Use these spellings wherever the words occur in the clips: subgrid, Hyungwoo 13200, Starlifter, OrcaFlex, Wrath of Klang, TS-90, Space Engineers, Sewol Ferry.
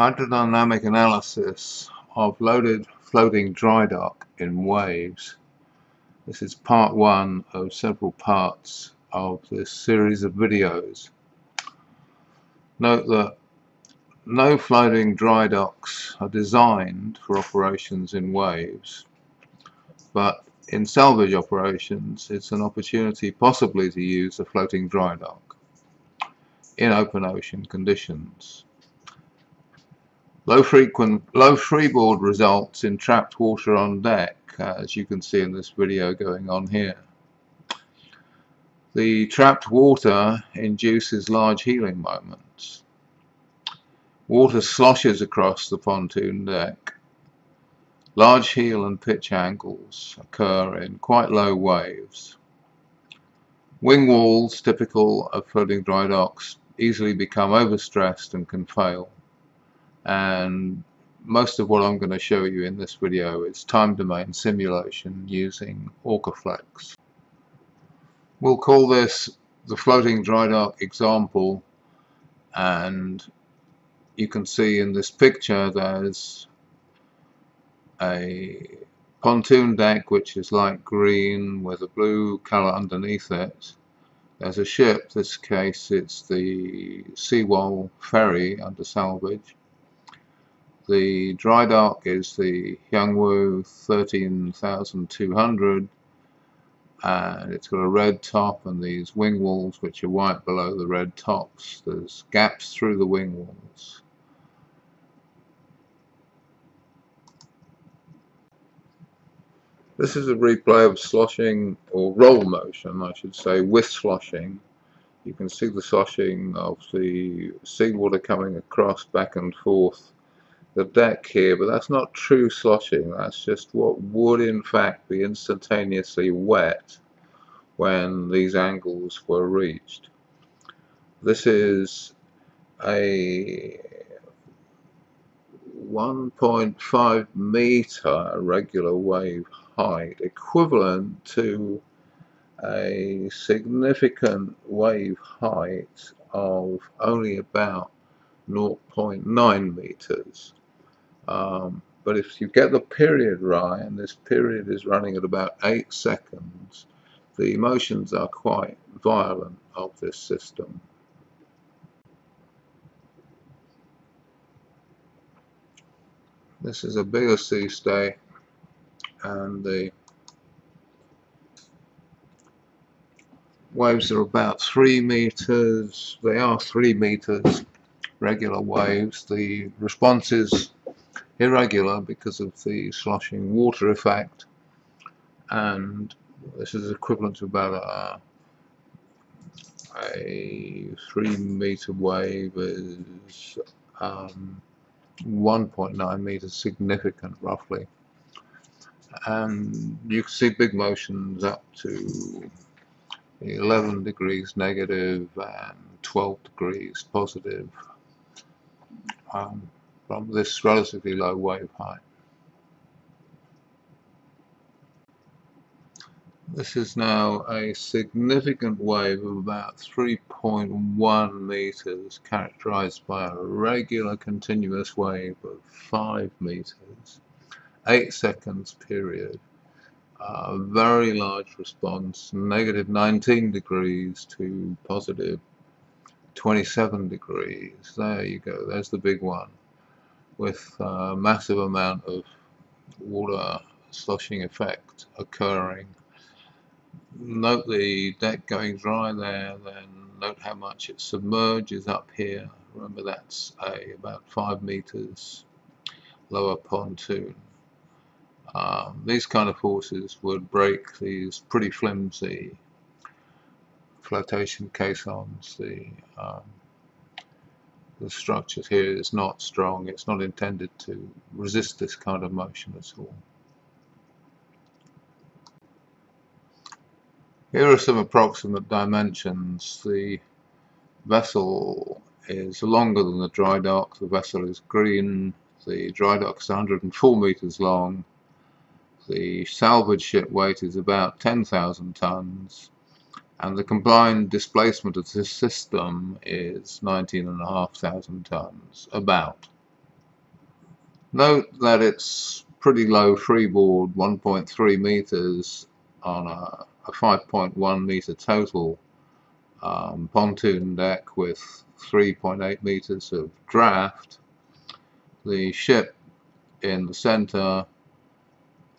hydrodynamic analysis of loaded floating dry dock in waves. This is part one of several parts of this series of videos. Note that no floating dry docks are designed for operations in waves, but in salvage operations it's an opportunity possibly to use a floating dry dock in open ocean conditions. Low freeboard results in trapped water on deck, as you can see in this video going on here. The trapped water induces large healing moments. Water sloshes across the pontoon deck. Large heel and pitch angles occur in quite low waves. Wing walls, typical of floating dry docks, easily become overstressed and can fail. And most of what I'm going to show you in this video is time domain simulation using Orcaflex. We'll call this the floating dry dock example, and you can see in this picture there's a pontoon deck which is light green with a blue color underneath it. There's a ship, this case it's the Sewol Ferry under salvage. The dry dock is the Hyungwoo 13200, and it's got a red top and these wing walls which are white below the red tops. There's gaps through the wing walls. This is a replay of sloshing, or roll motion I should say, with sloshing. You can see the sloshing of the seawater coming across back and forth the deck here, but that's not true sloshing, that's just what would in fact be instantaneously wet when these angles were reached. This is a 1.5 meter regular wave height, equivalent to a significant wave height of only about 0.9 meters. But if you get the period right, and this period is running at about 8 seconds, the motions are quite violent of this system. This is a bigger sea stay, and the waves are about 3 meters. They are 3 meters regular waves. The response is irregular because of the sloshing water effect, and this is equivalent to about a 3 meter wave is 1.9 meters significant roughly, and you can see big motions up to 11 degrees negative and 12 degrees positive from this relatively low wave height. This is now a significant wave of about 3.1 meters, characterized by a regular continuous wave of 5 meters, 8 seconds period, a very large response, negative 19 degrees to positive 27 degrees. There you go, there's the big one, with a massive amount of water sloshing effect occurring. Note the deck going dry there, then note how much it submerges up here. Remember that's about 5 meters lower pontoon. These kind of forces would break these pretty flimsy flotation caissons. The structures here is not strong, it's not intended to resist this kind of motion at all. Here are some approximate dimensions. The vessel is longer than the dry dock, the vessel is green, the dry dock is 104 meters long, the salvage ship weight is about 10,000 tons, and the combined displacement of this system is 19,500 tons, about. Note that it's pretty low freeboard, 1.3 meters on a 5.1 meter total pontoon deck with 3.8 meters of draft. The ship in the center,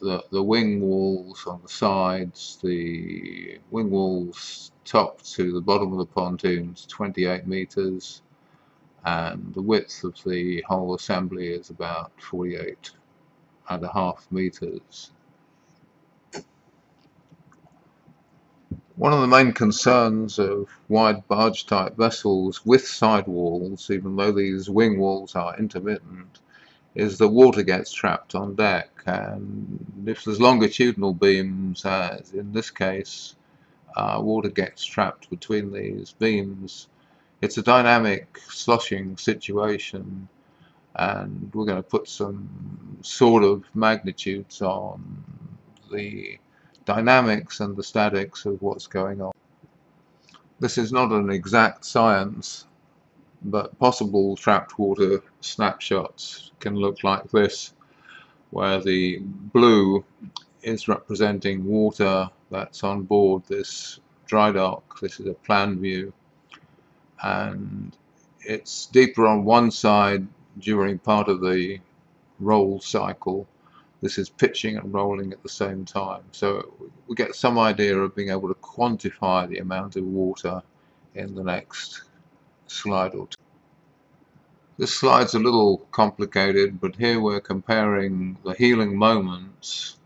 the wing walls on the sides, the wing walls top to the bottom of the pontoons 28 meters, and the width of the whole assembly is about 48.5 meters. One of the main concerns of wide barge type vessels with sidewalls, even though these wing walls are intermittent, is that water gets trapped on deck, and if there's longitudinal beams, as in this case, water gets trapped between these beams. It's a dynamic sloshing situation, and we're going to put some sort of magnitudes on the dynamics and the statics of what's going on. This is not an exact science, but possible trapped water snapshots can look like this, where the blue is representing water that's on board this dry dock. This is a plan view, and it's deeper on one side during part of the roll cycle. This is pitching and rolling at the same time, so we get some idea of being able to quantify the amount of water in the next slide or two. This slide's a little complicated, but here we're comparing the healing moments.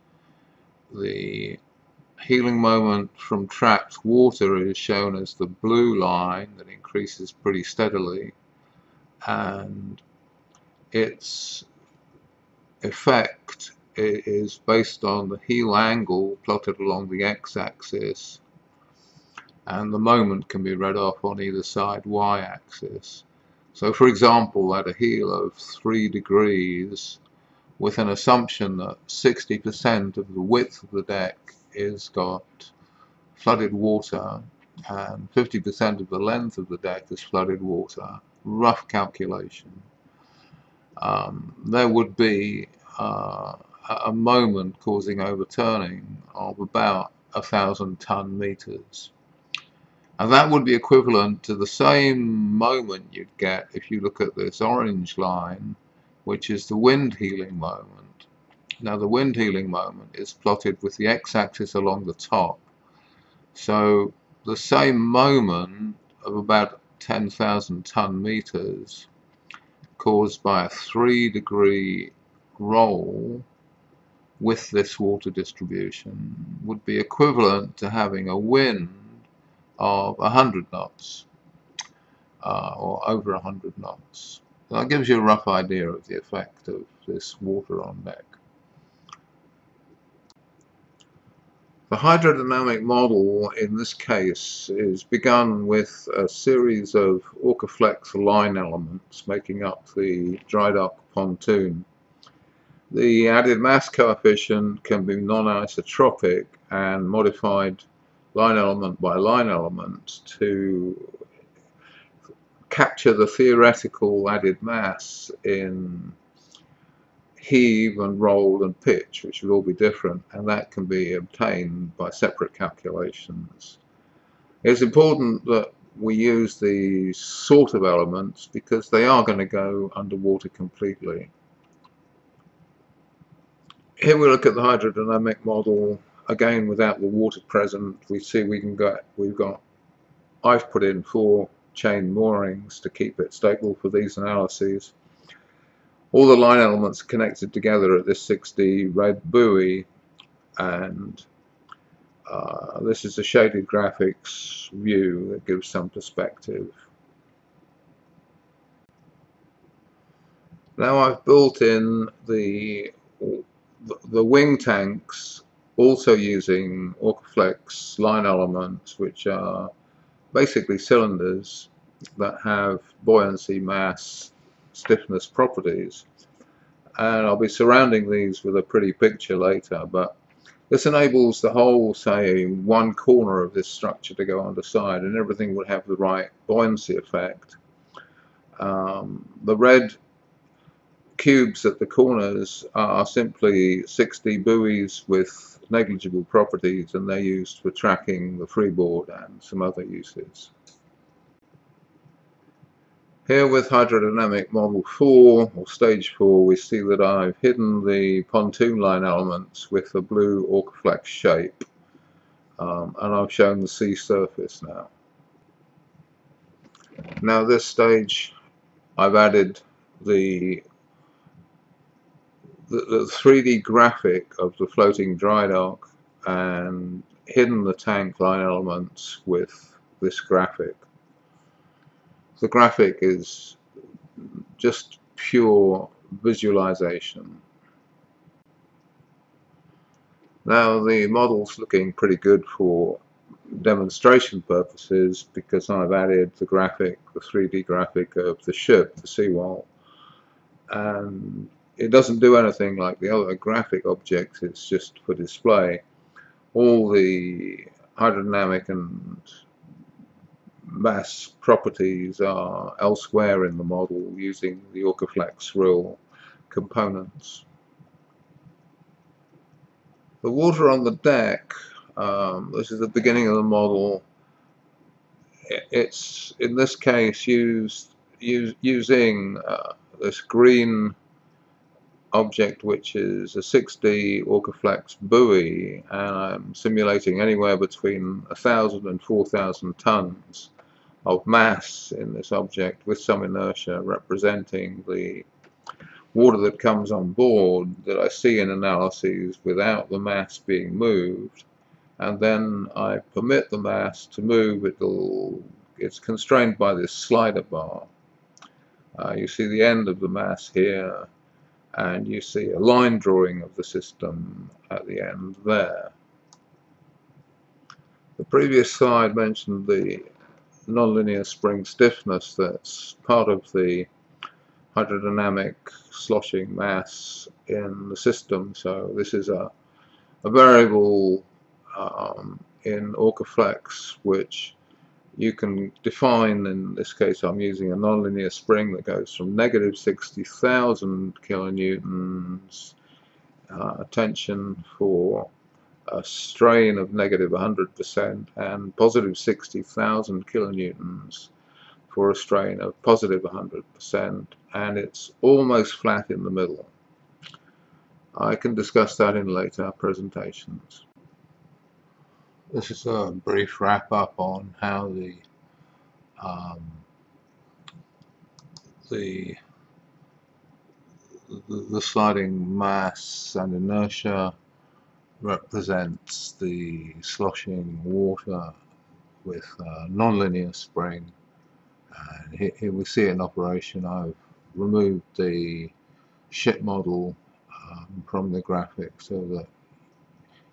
The healing moment from trapped water is shown as the blue line that increases pretty steadily, and its effect is based on the heel angle plotted along the x-axis, and the moment can be read off on either side y-axis. So for example, at a heel of 3 degrees, with an assumption that 60% of the width of the deck is got flooded water and 50% of the length of the deck is flooded water, rough calculation, there would be a moment causing overturning of about 1,000 ton-meters. And that would be equivalent to the same moment you'd get if you look at this orange line, which is the wind healing moment. Now the wind healing moment is plotted with the x-axis along the top. So the same moment of about 10,000 ton-meters caused by a 3-degree roll with this water distribution would be equivalent to having a wind of 100 knots or over 100 knots. So that gives you a rough idea of the effect of this water on deck. The hydrodynamic model in this case is begun with a series of Orcaflex line elements making up the dry dock pontoon. The added mass coefficient can be non-isotropic and modified line element by line element to capture the theoretical added mass in heave and roll and pitch, which will all be different, and that can be obtained by separate calculations. It's important that we use these sort of elements because they are going to go underwater completely. Here we look at the hydrodynamic model again without the water present. We see I've put in 4 chain moorings to keep it stable for these analyses. All the line elements are connected together at this 6D red buoy, and this is a shaded graphics view that gives some perspective. Now I've built in the wing tanks also using Orcaflex line elements, which are basically cylinders that have buoyancy, mass, stiffness properties, and I'll be surrounding these with a pretty picture later, but this enables the whole, say, one corner of this structure to go underside, and everything would have the right buoyancy effect. The red cubes at the corners are simply 60 buoys with negligible properties, and they're used for tracking the freeboard and some other uses. Here with hydrodynamic model 4 or stage 4, we see that I've hidden the pontoon line elements with a blue orcaflex shape, and I've shown the sea surface now. Now this stage I've added the 3D graphic of the floating dry dock and hidden the tank line elements with this graphic. The graphic is just pure visualization. Now the model's looking pretty good for demonstration purposes because I've added the graphic, the 3D graphic of the ship, the Sewol, and it doesn't do anything like the other graphic objects. It's just for display. All the hydrodynamic and mass properties are elsewhere in the model using the Orcaflex rule components. The water on the deck, this is the beginning of the model. It's in this case using this green object, which is a 6D Orcaflex buoy, and I'm simulating anywhere between 1,000 and 4,000 tons of mass in this object with some inertia, representing the water that comes on board that I see in analyses without the mass being moved. And then I permit the mass to move. It's constrained by this slider bar. You see the end of the mass here, and you see a line drawing of the system at the end there. The previous slide mentioned the nonlinear spring stiffness that's part of the hydrodynamic sloshing mass in the system. So this is a variable in Orcaflex which you can define. In this case I'm using a nonlinear spring that goes from negative 60,000 kilonewtons tension for a strain of negative 100% and positive 60,000 kilonewtons for a strain of positive 100%, and it's almost flat in the middle. I can discuss that in later presentations. This is a brief wrap up on how the sliding mass and inertia represents the sloshing water with a nonlinear spring. And here we see it in operation. I've removed the ship model from the graphic so that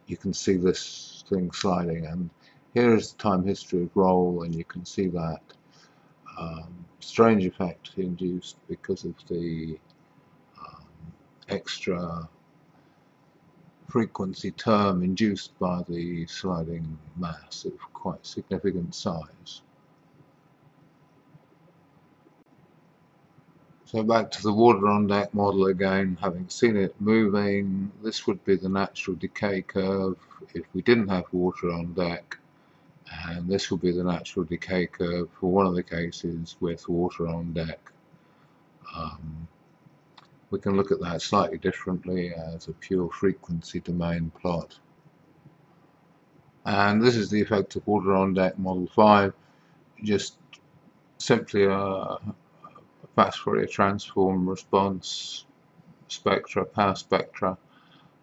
you can see this thing sliding, and here is the time history of roll, and you can see that strange effect induced because of the extra frequency term induced by the sliding mass of quite significant size. So back to the water on deck model again, having seen it moving. This would be the natural decay curve if we didn't have water on deck, and this would be the natural decay curve for one of the cases with water on deck. We can look at that slightly differently as a pure frequency domain plot. And this is the effect of water on deck model 5, just simply fast Fourier transform response spectra, power spectra,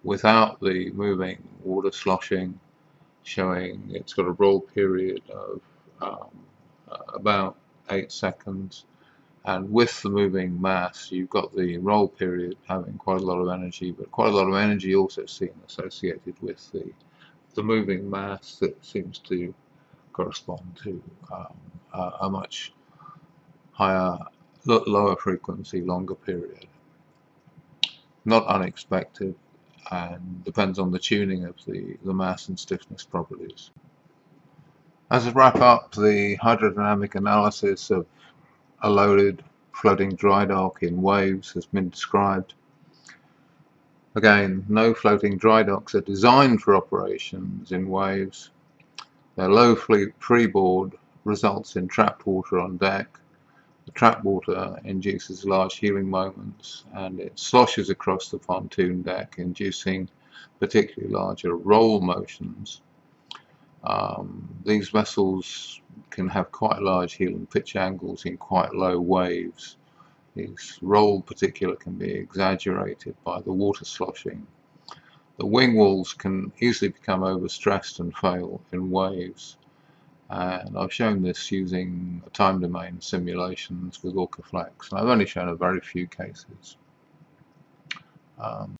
without the moving water sloshing, showing it's got a roll period of about 8 seconds, and with the moving mass you've got the roll period having quite a lot of energy, but quite a lot of energy also seen associated with the moving mass that seems to correspond to a much higher, lower frequency, longer period. Not unexpected, and depends on the tuning of the mass and stiffness properties. As a wrap up, the hydrodynamic analysis of a loaded flooding dry dock in waves has been described. Again, no floating dry docks are designed for operations in waves. Their low freeboard results in trapped water on deck. The trapped water induces large heeling moments, and it sloshes across the pontoon deck, inducing particularly larger roll motions. These vessels can have quite large heel and pitch angles in quite low waves. This roll particular can be exaggerated by the water sloshing. The wing walls can easily become overstressed and fail in waves. And I've shown this using time domain simulations with Orcaflex. And I've only shown a very few cases.